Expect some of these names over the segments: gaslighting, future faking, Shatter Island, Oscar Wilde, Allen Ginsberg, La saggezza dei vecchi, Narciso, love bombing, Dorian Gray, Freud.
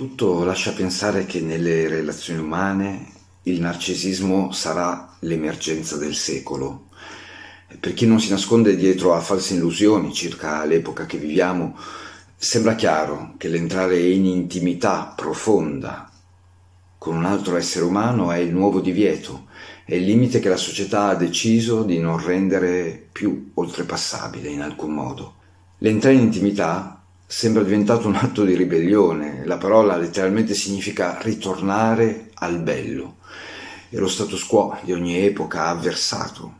Tutto lascia pensare che nelle relazioni umane il narcisismo sarà l'emergenza del secolo. Per chi non si nasconde dietro a false illusioni circa l'epoca che viviamo, sembra chiaro che l'entrare in intimità profonda con un altro essere umano è il nuovo divieto, è il limite che la società ha deciso di non rendere più oltrepassabile in alcun modo. L'entrare in intimità sembra diventato un atto di ribellione. La parola letteralmente significa ritornare al bello. E lo status quo di ogni epoca ha avversato,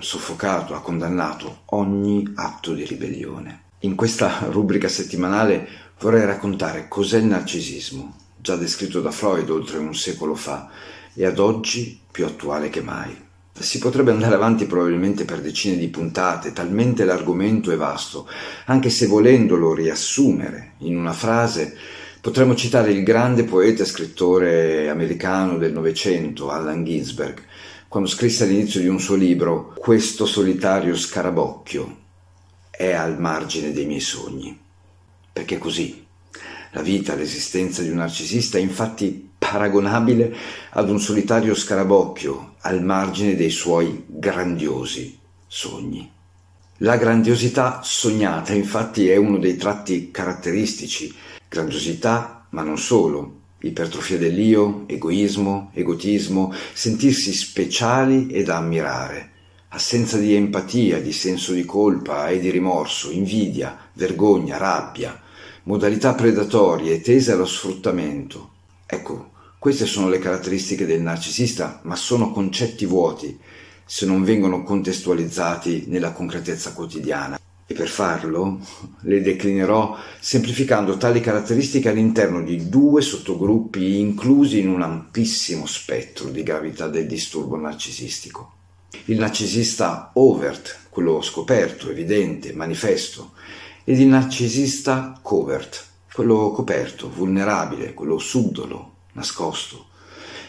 soffocato, ha condannato ogni atto di ribellione. In questa rubrica settimanale vorrei raccontare cos'è il narcisismo, già descritto da Freud oltre un secolo fa e ad oggi più attuale che mai. Si potrebbe andare avanti probabilmente per decine di puntate, talmente l'argomento è vasto, anche se volendolo riassumere in una frase potremmo citare il grande poeta e scrittore americano del Novecento, Allen Ginsberg, quando scrisse all'inizio di un suo libro: «Questo solitario scarabocchio è al margine dei miei sogni». Perché così la vita, l'esistenza di un narcisista è infatti paragonabile ad un solitario scarabocchio al margine dei suoi grandiosi sogni. La grandiosità sognata, infatti, è uno dei tratti caratteristici. Grandiosità, ma non solo. Ipertrofia dell'io, egoismo, egotismo, sentirsi speciali e da ammirare. Assenza di empatia, di senso di colpa e di rimorso, invidia, vergogna, rabbia. Modalità predatorie tese allo sfruttamento. Ecco, queste sono le caratteristiche del narcisista, ma sono concetti vuoti se non vengono contestualizzati nella concretezza quotidiana. E per farlo le declinerò semplificando tali caratteristiche all'interno di due sottogruppi inclusi in un ampissimo spettro di gravità del disturbo narcisistico. Il narcisista overt, quello scoperto, evidente, manifesto, ed il narcisista covert, quello coperto, vulnerabile, quello subdolo, nascosto,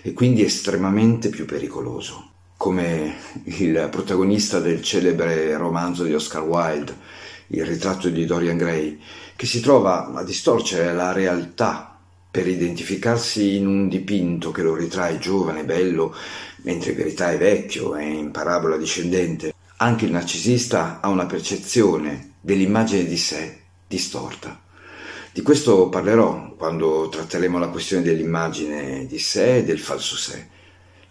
e quindi estremamente più pericoloso. Come il protagonista del celebre romanzo di Oscar Wilde, Il ritratto di Dorian Gray, che si trova a distorcere la realtà per identificarsi in un dipinto che lo ritrae giovane, bello, mentre in verità è vecchio, è in parabola discendente. Anche il narcisista ha una percezione dell'immagine di sé distorta. Di questo parlerò quando tratteremo la questione dell'immagine di sé e del falso sé.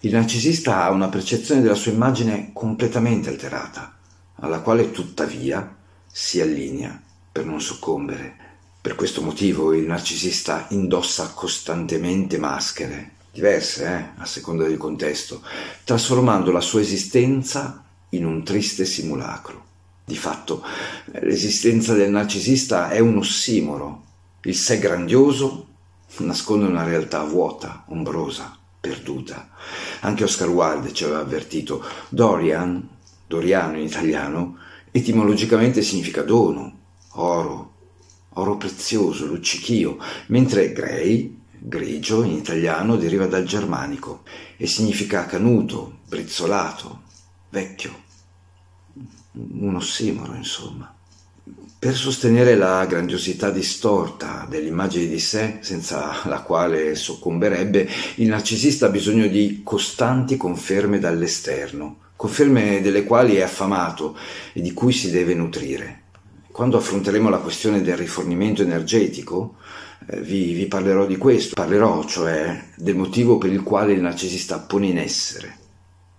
Il narcisista ha una percezione della sua immagine completamente alterata, alla quale tuttavia si allinea per non soccombere. Per questo motivo il narcisista indossa costantemente maschere, diverse a seconda del contesto, trasformando la sua esistenza in un triste simulacro. Di fatto l'esistenza del narcisista è un ossimoro. Il sé grandioso nasconde una realtà vuota, ombrosa, perduta. Anche Oscar Wilde ci aveva avvertito. Dorian, Doriano in italiano, etimologicamente significa dono, oro, oro prezioso, luccichio, mentre Grey, grigio in italiano, deriva dal germanico e significa canuto, brizzolato, vecchio. Un ossimoro, insomma. Per sostenere la grandiosità distorta dell'immagine di sé, senza la quale soccomberebbe, il narcisista ha bisogno di costanti conferme dall'esterno, conferme delle quali è affamato e di cui si deve nutrire. Quando affronteremo la questione del rifornimento energetico, vi parlerò di questo. Parlerò, cioè, del motivo per il quale il narcisista pone in essere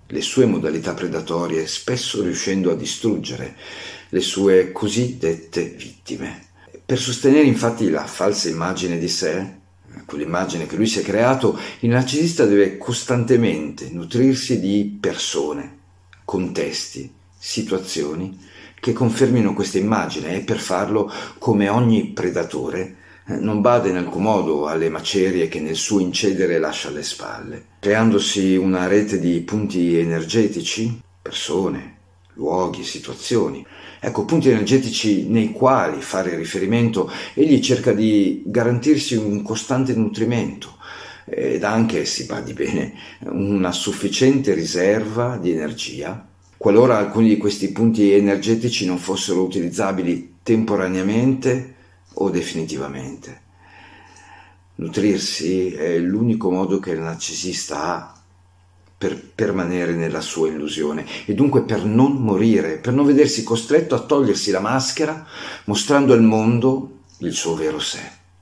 le sue modalità predatorie, spesso riuscendo a distruggere le sue cosiddette vittime. Per sostenere infatti la falsa immagine di sé, quell'immagine che lui si è creato, il narcisista deve costantemente nutrirsi di persone, contesti, situazioni che confermino questa immagine e per farlo, come ogni predatore, non bada in alcun modo alle macerie che nel suo incedere lascia alle spalle, creandosi una rete di punti energetici, persone, luoghi, situazioni. Ecco, punti energetici nei quali fare riferimento. Egli cerca di garantirsi un costante nutrimento ed anche, si badi bene, una sufficiente riserva di energia, qualora alcuni di questi punti energetici non fossero utilizzabili temporaneamente o definitivamente. Nutrirsi è l'unico modo che il narcisista ha per permanere nella sua illusione e dunque per non morire, per non vedersi costretto a togliersi la maschera mostrando al mondo il suo vero sé.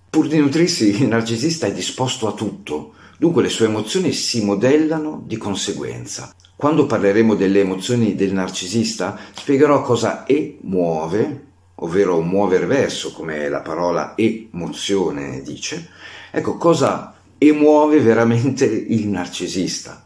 Pur di nutrirsi il narcisista è disposto a tutto, dunque le sue emozioni si modellano di conseguenza. Quando parleremo delle emozioni del narcisista spiegherò cosa muove, ovvero muover verso, come la parola emozione dice. Ecco, cosa emuove veramente il narcisista?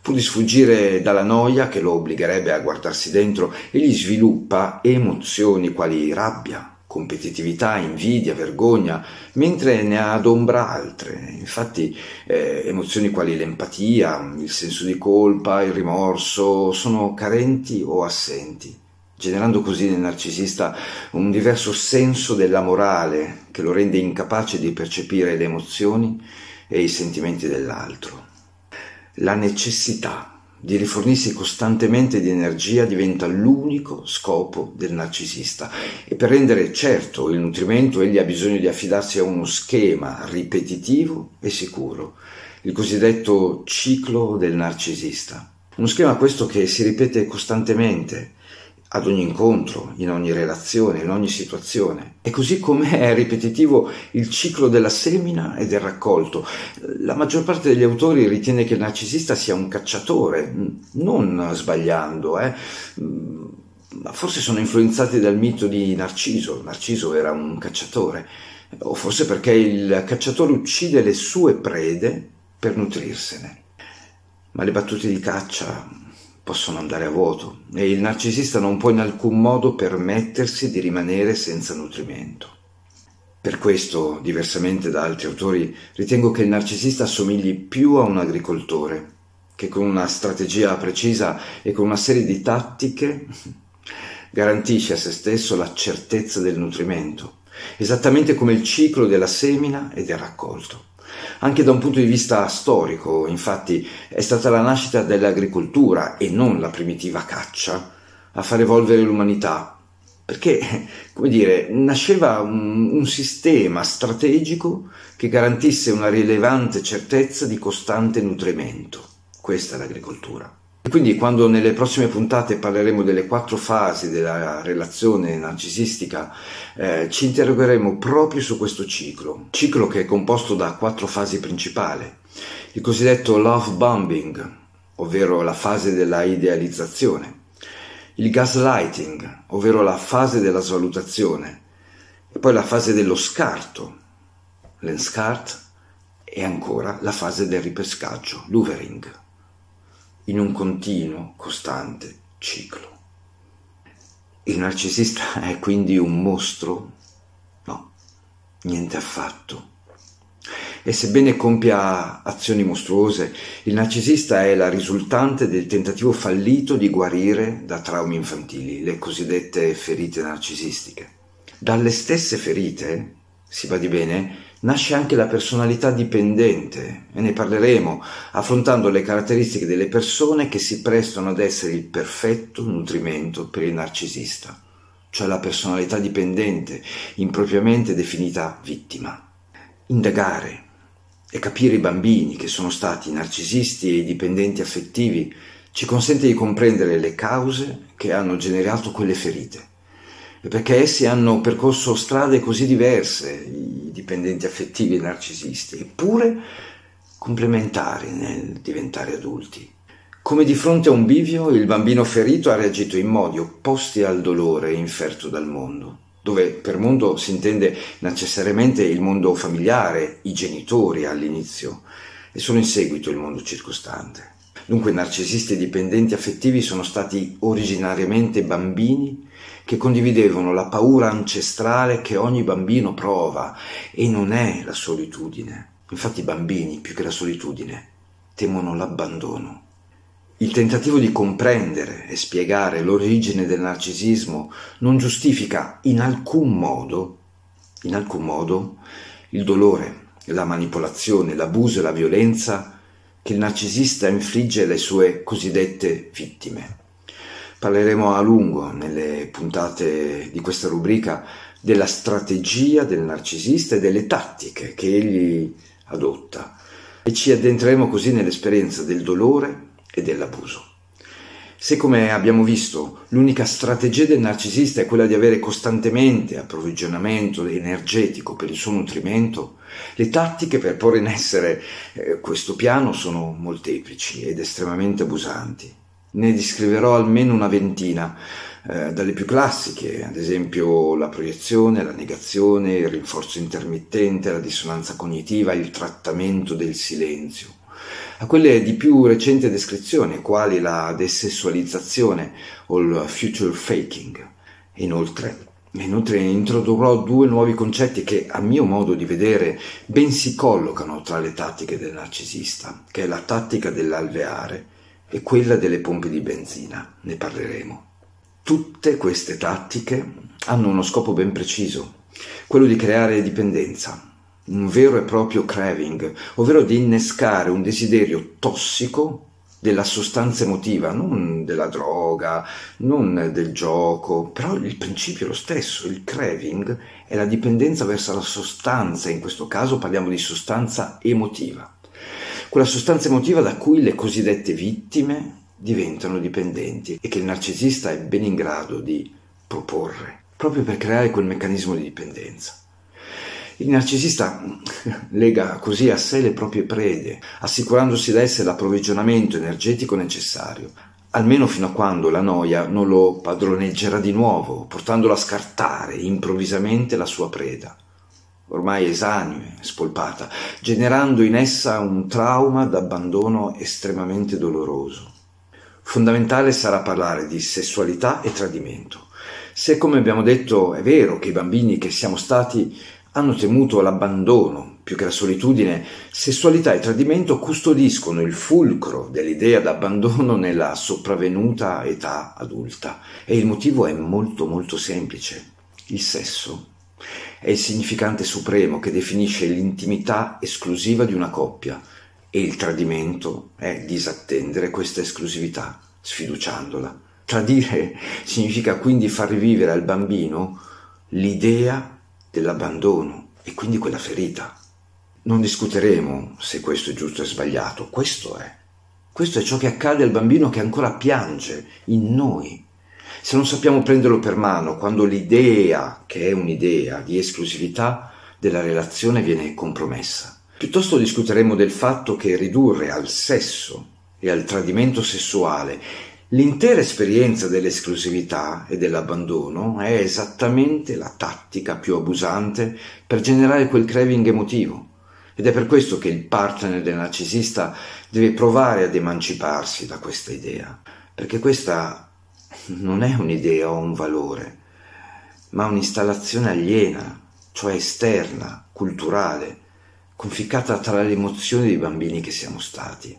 Pur di sfuggire dalla noia che lo obbligherebbe a guardarsi dentro, egli sviluppa emozioni quali rabbia, competitività, invidia, vergogna, mentre ne adombra altre. Infatti emozioni quali l'empatia, il senso di colpa, il rimorso sono carenti o assenti, generando così nel narcisista un diverso senso della morale che lo rende incapace di percepire le emozioni e i sentimenti dell'altro. La necessità di rifornirsi costantemente di energia diventa l'unico scopo del narcisista e per rendere certo il nutrimento egli ha bisogno di affidarsi a uno schema ripetitivo e sicuro, il cosiddetto ciclo del narcisista. Uno schema questo che si ripete costantemente, ad ogni incontro, in ogni relazione, in ogni situazione. E così come è ripetitivo il ciclo della semina e del raccolto. La maggior parte degli autori ritiene che il narcisista sia un cacciatore, non sbagliando, forse sono influenzati dal mito di Narciso. Narciso era un cacciatore, o forse perché il cacciatore uccide le sue prede per nutrirsene. Ma le battute di caccia possono andare a vuoto e il narcisista non può in alcun modo permettersi di rimanere senza nutrimento. Per questo, diversamente da altri autori, ritengo che il narcisista assomigli più a un agricoltore che con una strategia precisa e con una serie di tattiche garantisce a se stesso la certezza del nutrimento, esattamente come il ciclo della semina e del raccolto. Anche da un punto di vista storico, infatti, è stata la nascita dell'agricoltura e non la primitiva caccia a far evolvere l'umanità, perché, come dire, nasceva un sistema strategico che garantisse una rilevante certezza di costante nutrimento. Questa è l'agricoltura. E quindi quando nelle prossime puntate parleremo delle 4 fasi della relazione narcisistica ci interrogheremo proprio su questo ciclo che è composto da 4 fasi principali: il cosiddetto love bombing, ovvero la fase della idealizzazione, il gaslighting, ovvero la fase della svalutazione, e poi la fase dello scarto, l'enscart, e ancora la fase del ripescaggio, l'hoovering, in un continuo, costante ciclo. Il narcisista è quindi un mostro? No, niente affatto. E sebbene compia azioni mostruose, il narcisista è la risultante del tentativo fallito di guarire da traumi infantili, le cosiddette ferite narcisistiche. Dalle stesse ferite, si badi bene, nasce anche la personalità dipendente, e ne parleremo affrontando le caratteristiche delle persone che si prestano ad essere il perfetto nutrimento per il narcisista, cioè la personalità dipendente, impropriamente definita vittima. Indagare e capire i bambini che sono stati narcisisti e dipendenti affettivi ci consente di comprendere le cause che hanno generato quelle ferite, perché essi hanno percorso strade così diverse, i dipendenti affettivi e i narcisisti, eppure complementari nel diventare adulti. Come di fronte a un bivio, il bambino ferito ha reagito in modi opposti al dolore inferto dal mondo, dove per mondo si intende necessariamente il mondo familiare, i genitori all'inizio, e solo in seguito il mondo circostante. Dunque narcisisti e dipendenti affettivi sono stati originariamente bambini che condividevano la paura ancestrale che ogni bambino prova, e non è la solitudine. Infatti i bambini, più che la solitudine, temono l'abbandono. Il tentativo di comprendere e spiegare l'origine del narcisismo non giustifica in alcun modo, il dolore, la manipolazione, l'abuso e la violenza che il narcisista infligge alle sue cosiddette vittime. Parleremo a lungo nelle puntate di questa rubrica della strategia del narcisista e delle tattiche che egli adotta, e ci addentreremo così nell'esperienza del dolore e dell'abuso. Se, come abbiamo visto, l'unica strategia del narcisista è quella di avere costantemente approvvigionamento energetico per il suo nutrimento, le tattiche per porre in essere questo piano sono molteplici ed estremamente abusanti. Ne descriverò almeno una ventina, dalle più classiche, ad esempio la proiezione, la negazione, il rinforzo intermittente, la dissonanza cognitiva, il trattamento del silenzio, a quelle di più recente descrizione, quali la desessualizzazione o il future faking. Inoltre introdurrò due nuovi concetti che, a mio modo di vedere, ben si collocano tra le tattiche del narcisista, che è la tattica dell'alveare e quella delle pompe di benzina. Ne parleremo. Tutte queste tattiche hanno uno scopo ben preciso, quello di creare dipendenza, un vero e proprio craving, ovvero di innescare un desiderio tossico della sostanza emotiva, non della droga, non del gioco, però il principio è lo stesso. Il craving è la dipendenza verso la sostanza, in questo caso parliamo di sostanza emotiva, quella sostanza emotiva da cui le cosiddette vittime diventano dipendenti e che il narcisista è ben in grado di proporre, proprio per creare quel meccanismo di dipendenza. Il narcisista lega così a sé le proprie prede, assicurandosi da esse l'approvvigionamento energetico necessario, almeno fino a quando la noia non lo padroneggerà di nuovo, portandolo a scartare improvvisamente la sua preda, ormai esanime, spolpata, generando in essa un trauma d'abbandono estremamente doloroso. Fondamentale sarà parlare di sessualità e tradimento. Se, come abbiamo detto, è vero che i bambini che siamo stati hanno temuto l'abbandono più che la solitudine, sessualità e tradimento custodiscono il fulcro dell'idea d'abbandono nella sopravvenuta età adulta, e il motivo è molto molto semplice. Il sesso è il significante supremo che definisce l'intimità esclusiva di una coppia, e il tradimento è disattendere questa esclusività, sfiduciandola. Tradire significa quindi far rivivere al bambino l'idea dell'abbandono e quindi quella ferita. Non discuteremo se questo è giusto e sbagliato, questo è ciò che accade al bambino che ancora piange in noi. Se non sappiamo prenderlo per mano quando l'idea, che è un'idea di esclusività della relazione, viene compromessa. Piuttosto discuteremo del fatto che ridurre al sesso e al tradimento sessuale l'intera esperienza dell'esclusività e dell'abbandono è esattamente la tattica più abusante per generare quel craving emotivo, ed è per questo che il partner del narcisista deve provare ad emanciparsi da questa idea, perché questa non è un'idea o un valore, ma un'installazione aliena, cioè esterna, culturale, conficcata tra le emozioni dei bambini che siamo stati.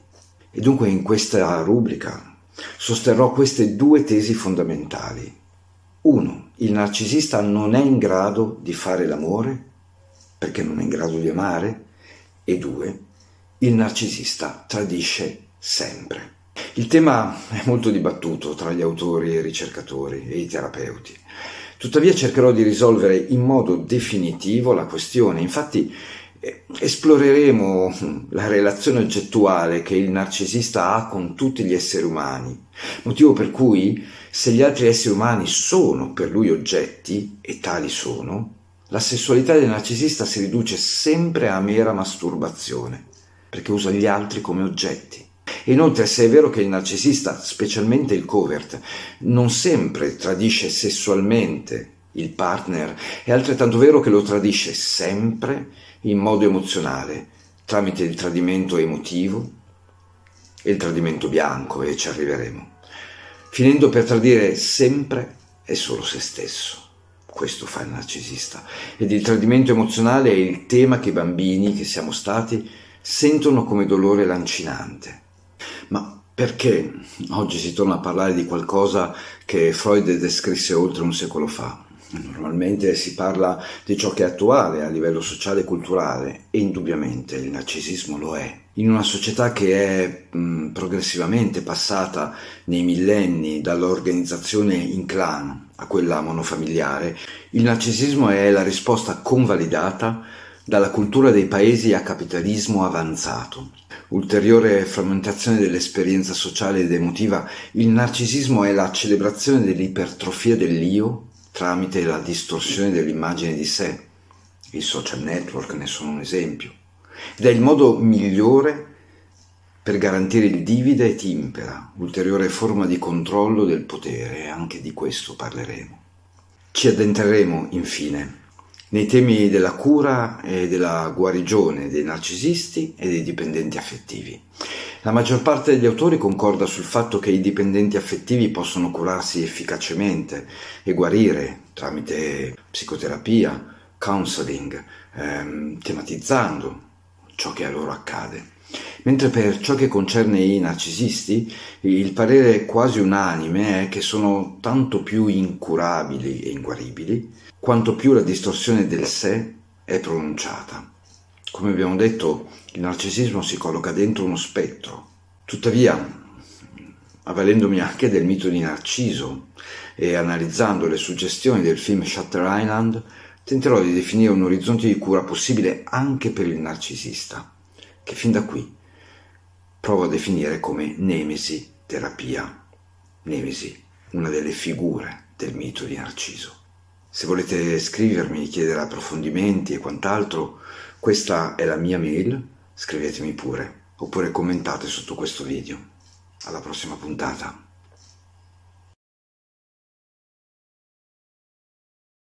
E dunque in questa rubrica sosterrò queste due tesi fondamentali. 1. Il narcisista non è in grado di fare l'amore perché non è in grado di amare, e 2. Il narcisista tradisce sempre. Il tema è molto dibattuto tra gli autori e i ricercatori e i terapeuti. Tuttavia cercherò di risolvere in modo definitivo la questione. Infatti esploreremo la relazione oggettuale che il narcisista ha con tutti gli esseri umani, motivo per cui, se gli altri esseri umani sono per lui oggetti, e tali sono, la sessualità del narcisista si riduce sempre a mera masturbazione, perché usa gli altri come oggetti. E inoltre, se è vero che il narcisista, specialmente il covert, non sempre tradisce sessualmente il partner, è altrettanto vero che lo tradisce sempre in modo emozionale, tramite il tradimento emotivo e il tradimento bianco, e ci arriveremo, finendo per tradire sempre e solo se stesso. Questo fa il narcisista, ed il tradimento emozionale è il tema che i bambini che siamo stati sentono come dolore lancinante. Ma perché oggi si torna a parlare di qualcosa che Freud descrisse oltre un secolo fa? Normalmente si parla di ciò che è attuale a livello sociale e culturale, e indubbiamente il narcisismo lo è. In una società che è progressivamente passata nei millenni dall'organizzazione in clan a quella monofamiliare, il narcisismo è la risposta convalidata dalla cultura dei paesi a capitalismo avanzato. Ulteriore frammentazione dell'esperienza sociale ed emotiva, il narcisismo è la celebrazione dell'ipertrofia dell'io tramite la distorsione dell'immagine di sé. I social network ne sono un esempio. Ed è il modo migliore per garantire il divide et impera, ulteriore forma di controllo del potere, e anche di questo parleremo. Ci addentreremo, infine, nei temi della cura e della guarigione dei narcisisti e dei dipendenti affettivi. La maggior parte degli autori concorda sul fatto che i dipendenti affettivi possono curarsi efficacemente e guarire tramite psicoterapia, counseling, tematizzando ciò che a loro accade. Mentre per ciò che concerne i narcisisti, il parere quasi unanime è che sono tanto più incurabili e inguaribili quanto più la distorsione del sé è pronunciata. Come abbiamo detto, il narcisismo si colloca dentro uno spettro. Tuttavia, avvalendomi anche del mito di Narciso e analizzando le suggestioni del film Shatter Island, tenterò di definire un orizzonte di cura possibile anche per il narcisista, che fin da qui provo a definire come nemesi terapia. Nemesi, una delle figure del mito di Narciso. Se volete scrivermi, chiedere approfondimenti e quant'altro, questa è la mia mail, scrivetemi pure, oppure commentate sotto questo video. Alla prossima puntata.